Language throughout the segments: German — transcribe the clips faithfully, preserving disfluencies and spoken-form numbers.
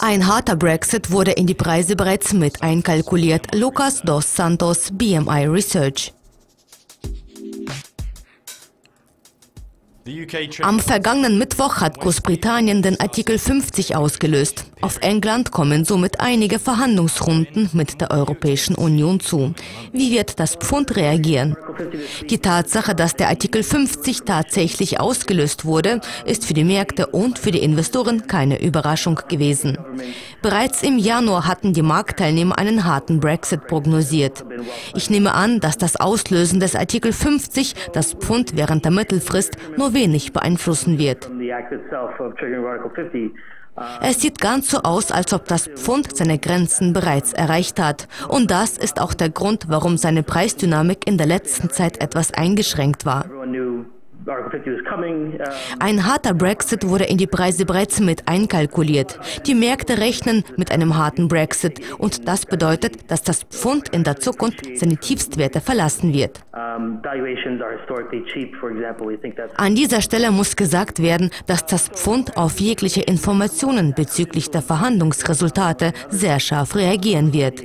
Ein harter Brexit wurde in die Preise bereits mit einkalkuliert. Lucas dos Santos, B M I Research. Am vergangenen Mittwoch hat Großbritannien den Artikel fünfzig ausgelöst. Auf England kommen somit einige Verhandlungsrunden mit der Europäischen Union zu. Wie wird das Pfund reagieren? Die Tatsache, dass der Artikel fünfzig tatsächlich ausgelöst wurde, ist für die Märkte und für die Investoren keine Überraschung gewesen. Bereits im Januar hatten die Marktteilnehmer einen harten Brexit prognosiert. Ich nehme an, dass das Auslösen des Artikel fünfzig das Pfund während der Mittelfrist nur wenig beeinflussen wird. Es sieht ganz so aus, als ob das Pfund seine Grenzen bereits erreicht hat. Und das ist auch der Grund, warum seine Preisdynamik in der letzten Zeit etwas eingeschränkt war. Ein harter Brexit wurde in die Preise bereits mit einkalkuliert. Die Märkte rechnen mit einem harten Brexit und das bedeutet, dass das Pfund in der Zukunft seine Tiefstwerte verlassen wird. An dieser Stelle muss gesagt werden, dass das Pfund auf jegliche Informationen bezüglich der Verhandlungsresultate sehr scharf reagieren wird.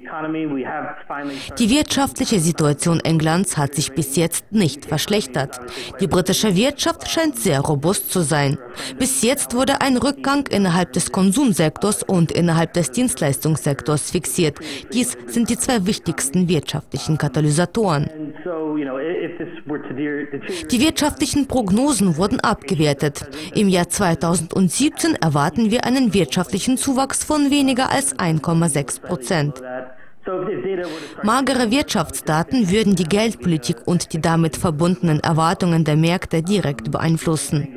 Die wirtschaftliche Situation Englands hat sich bis jetzt nicht verschlechtert. Die britische Die Wirtschaft scheint sehr robust zu sein. Bis jetzt wurde ein Rückgang innerhalb des Konsumsektors und innerhalb des Dienstleistungssektors fixiert. Dies sind die zwei wichtigsten wirtschaftlichen Katalysatoren. Die wirtschaftlichen Prognosen wurden abgewertet. Im Jahr zweitausendsiebzehn erwarten wir einen wirtschaftlichen Zuwachs von weniger als ein Komma sechs Prozent. Magere Wirtschaftsdaten würden die Geldpolitik und die damit verbundenen Erwartungen der Märkte direkt beeinflussen.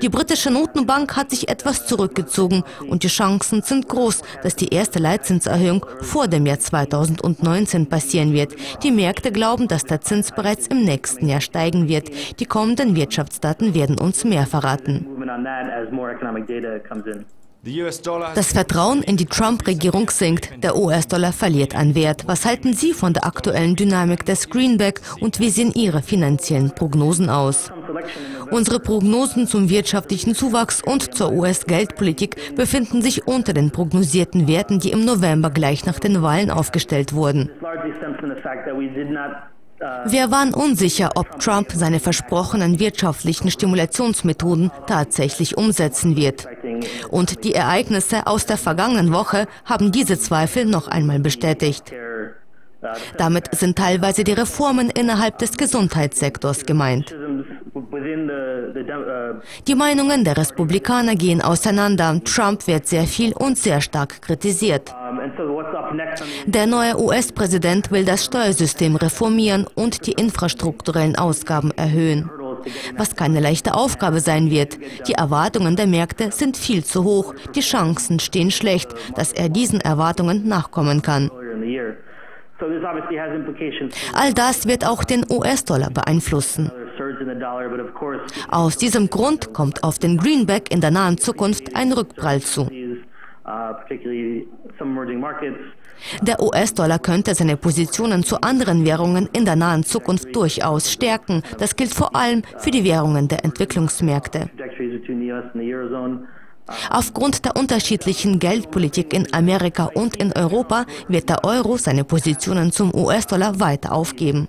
Die britische Notenbank hat sich etwas zurückgezogen und die Chancen sind groß, dass die erste Leitzinserhöhung vor dem Jahr zweitausendneunzehn passieren wird. Die Märkte glauben, dass der Zins bereits im nächsten Jahr steigen wird. Die kommenden Wirtschaftsdaten werden uns mehr verraten. Das Vertrauen in die Trump-Regierung sinkt, der U S-Dollar verliert an Wert. Was halten Sie von der aktuellen Dynamik des Greenback und wie sehen Ihre finanziellen Prognosen aus? Unsere Prognosen zum wirtschaftlichen Zuwachs und zur U S-Geldpolitik befinden sich unter den prognosierten Werten, die im November gleich nach den Wahlen aufgestellt wurden. Wir waren unsicher, ob Trump seine versprochenen wirtschaftlichen Stimulationsmethoden tatsächlich umsetzen wird. Und die Ereignisse aus der vergangenen Woche haben diese Zweifel noch einmal bestätigt. Damit sind teilweise die Reformen innerhalb des Gesundheitssektors gemeint. Die Meinungen der Republikaner gehen auseinander. Trump wird sehr viel und sehr stark kritisiert. Der neue U S-Präsident will das Steuersystem reformieren und die infrastrukturellen Ausgaben erhöhen, was keine leichte Aufgabe sein wird. Die Erwartungen der Märkte sind viel zu hoch. Die Chancen stehen schlecht, dass er diesen Erwartungen nachkommen kann. All das wird auch den U S-Dollar beeinflussen. Aus diesem Grund kommt auf den Greenback in der nahen Zukunft ein Rückprall zu. Der U S-Dollar könnte seine Positionen zu anderen Währungen in der nahen Zukunft durchaus stärken. Das gilt vor allem für die Währungen der Entwicklungsmärkte. Aufgrund der unterschiedlichen Geldpolitik in Amerika und in Europa wird der Euro seine Positionen zum U S-Dollar weiter aufgeben.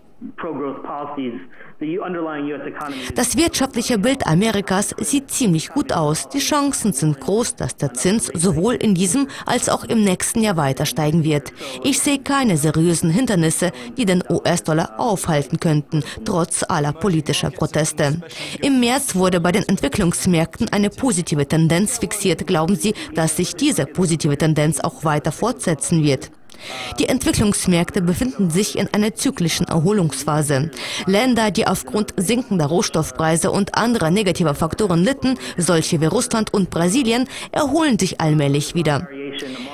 Das wirtschaftliche Bild Amerikas sieht ziemlich gut aus. Die Chancen sind groß, dass der Zins sowohl in diesem als auch im nächsten Jahr weiter steigen wird. Ich sehe keine seriösen Hindernisse, die den U S-Dollar aufhalten könnten, trotz aller politischer Proteste. Im März wurde bei den Entwicklungsmärkten eine positive Tendenz fixiert. Glauben Sie, dass sich diese positive Tendenz auch weiter fortsetzen wird? Die Entwicklungsmärkte befinden sich in einer zyklischen Erholungsphase. Länder, die aufgrund sinkender Rohstoffpreise und anderer negativer Faktoren litten, solche wie Russland und Brasilien, erholen sich allmählich wieder.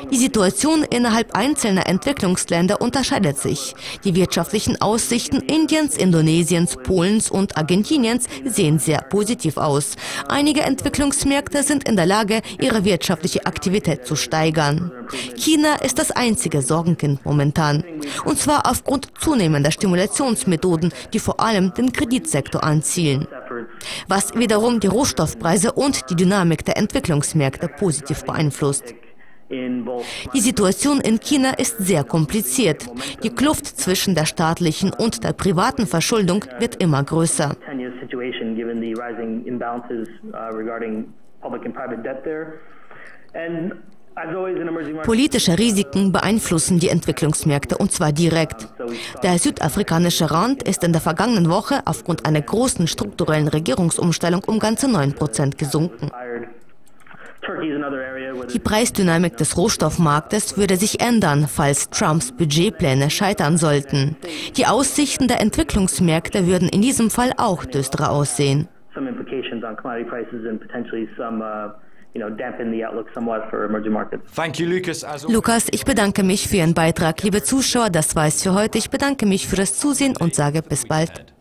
Die Situation innerhalb einzelner Entwicklungsländer unterscheidet sich. Die wirtschaftlichen Aussichten Indiens, Indonesiens, Polens und Argentiniens sehen sehr positiv aus. Einige Entwicklungsmärkte sind in der Lage, ihre wirtschaftliche Aktivität zu steigern. China ist das einzige Sorgenkind momentan. Und zwar aufgrund zunehmender Stimulationsmethoden, die vor allem den Kreditsektor anzielen. was wiederum die Rohstoffpreise und die Dynamik der Entwicklungsmärkte positiv beeinflusst. Die Situation in China ist sehr kompliziert. Die Kluft zwischen der staatlichen und der privaten Verschuldung wird immer größer. Politische Risiken beeinflussen die Entwicklungsmärkte, und zwar direkt. Der südafrikanische Rand ist in der vergangenen Woche aufgrund einer großen strukturellen Regierungsumstellung um ganze neun Prozent gesunken. Die Preisdynamik des Rohstoffmarktes würde sich ändern, falls Trumps Budgetpläne scheitern sollten. Die Aussichten der Entwicklungsmärkte würden in diesem Fall auch düsterer aussehen. Lucas, ich bedanke mich für Ihren Beitrag. Liebe Zuschauer, das war's für heute. Ich bedanke mich für das Zusehen und sage bis bald.